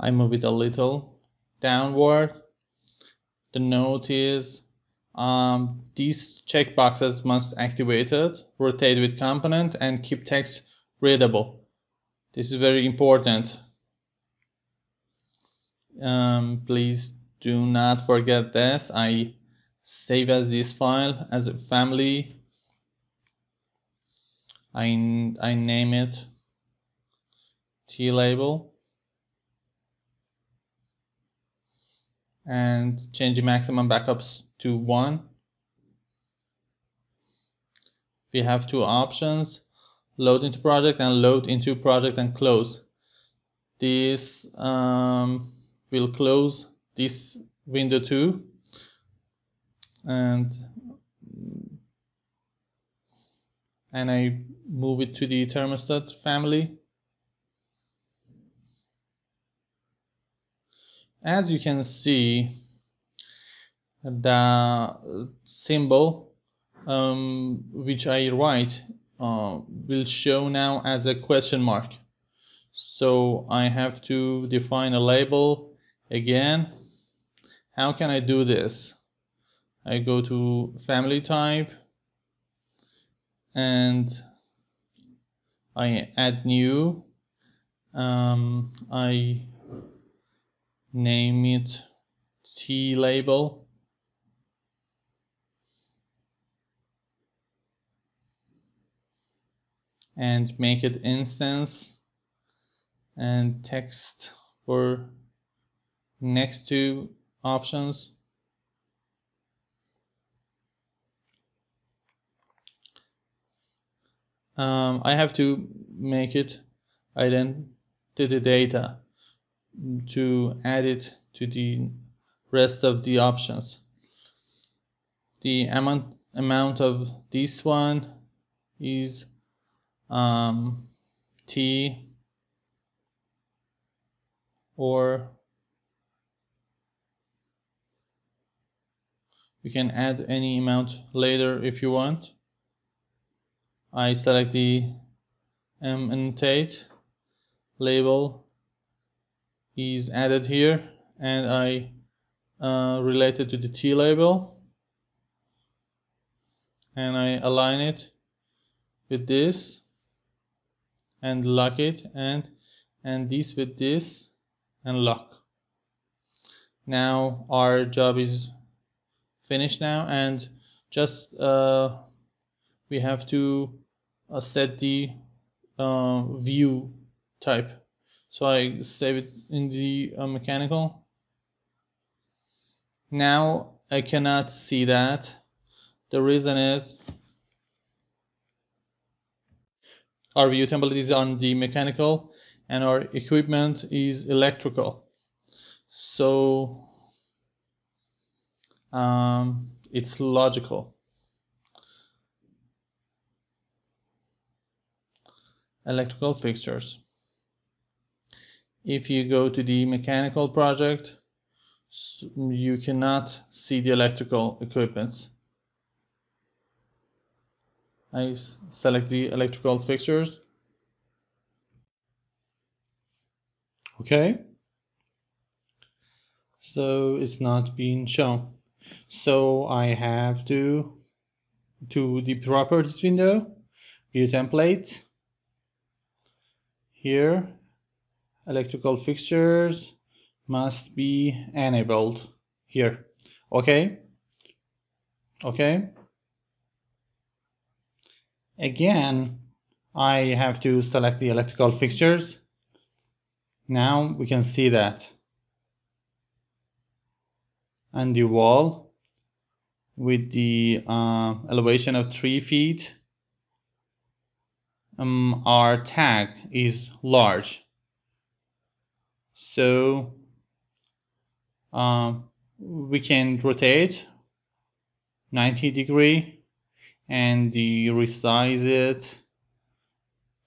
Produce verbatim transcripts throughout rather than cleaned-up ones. I move it a little downward. The note is um, these checkboxes must activate it, rotate with component, and keep text readable. This is very important. Um, please do not forget this. I save as this file as a family. I, I name it T-Label and change the maximum backups to one. We have two options, load into project and load into project and close. This um, will close this window too. And, and I move it to the thermostat family. As you can see, the symbol um, which I write uh, will show now as a question mark. So I have to define a label again. How can I do this? I go to family type and I add new. Um, I name it T-Label. And make it instance and text for next two options. Um, I have to make it identity data to add it to the rest of the options. The amount amount of this one is um, T or you can add any amount later if you want. I select the M annotate label is added here and I uh, relate it to the T label and I align it with this and lock it and and this with this and lock. Now our job is finished now and just uh, we have to uh, set the uh, view type. So I save it in the uh, mechanical. Now I cannot see that. The reason is our view template is on the mechanical and our equipment is electrical. So um, it's logical. Electrical fixtures. If you go to the mechanical project, you cannot see the electrical equipments. I select the electrical fixtures. Okay. So it's not being shown. So I have to to the properties window, view template. Here, electrical fixtures must be enabled here. Okay. Okay. Again, I have to select the electrical fixtures. Now we can see that. And the wall with the uh, elevation of three feet. Um, our tag is large, so uh, we can rotate ninety degree and the resize it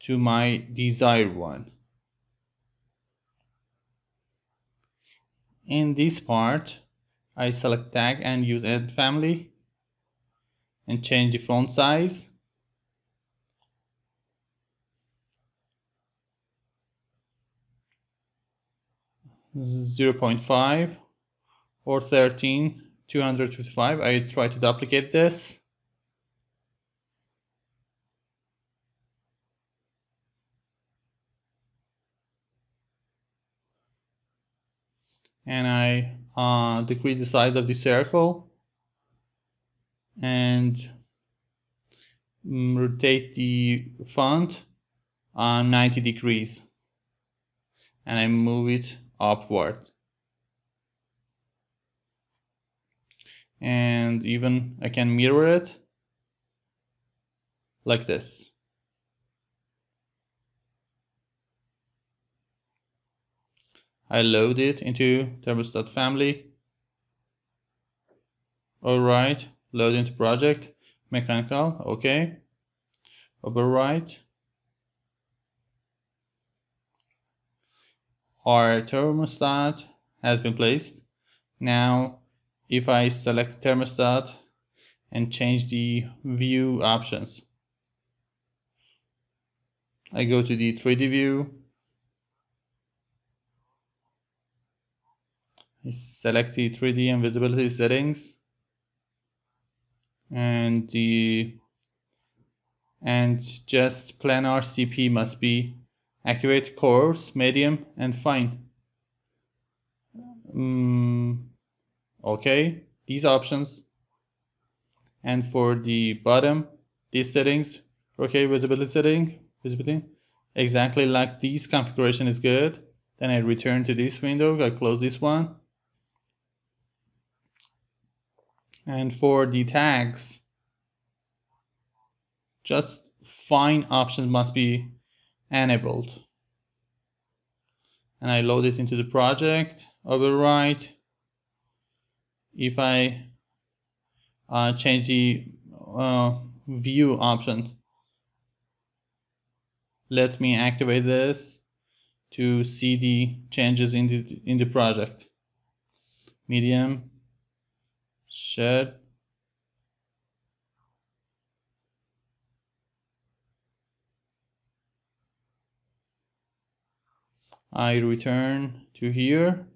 to my desired one. In this part, I select tag and use add family and change the font size. zero point five or thirteen, two hundred fifty-five. I try to duplicate this. And I uh, decrease the size of the circle and rotate the font uh, ninety degrees, and I move it upward. And even I can mirror it like this. I load it into Thermostat family. Alright, load into project, mechanical, okay. Override. Our thermostat has been placed. Now, if I select thermostat and change the view options, I go to the three D view. Select the three D and visibility settings and the and just plan R C P must be activate coarse, medium and fine. Um, okay, these options. And for the bottom, these settings, okay, visibility setting, visibility exactly like these configuration is good. Then I return to this window, I close this one. And for the tags, just fine options must be enabled. And I load it into the project, override. If I uh, change the uh, view option, let me activate this to see the changes in the, in the project. Medium. Shed. I return to here.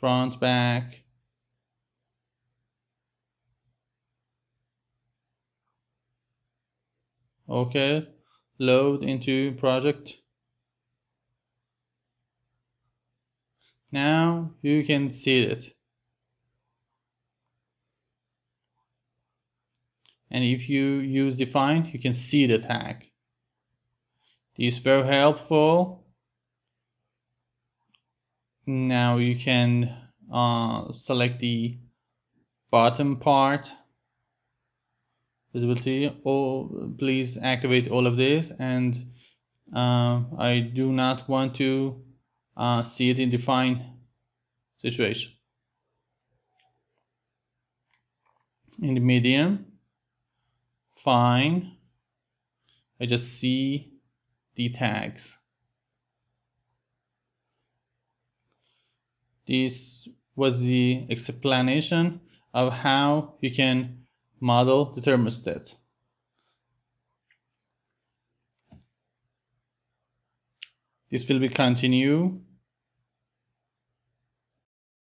Front, back. Okay, load into project. Now you can see it. And if you use define, you can see the tag. This is very helpful. Now you can uh, select the bottom part. Visibility. Oh, please activate all of this. And uh, I do not want to Uh, see it in defined situation. In the medium, fine, I just see the tags. This was the explanation of how you can model the thermostat. This will be continue.